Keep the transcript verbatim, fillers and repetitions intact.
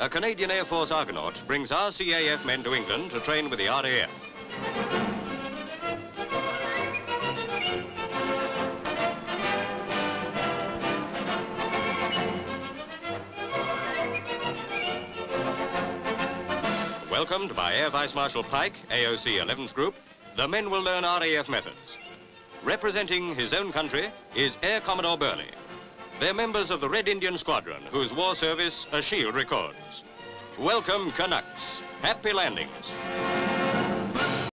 a Canadian Air Force Argonaut brings R C A F men to England to train with the R A F. Welcomed by Air Vice Marshal Pike, A O C eleventh Group, the men will learn R A F methods. Representing his own country is Air Commodore Burley. They're members of the Red Indian Squadron, whose war service a shield records. Welcome, Canucks. Happy landings.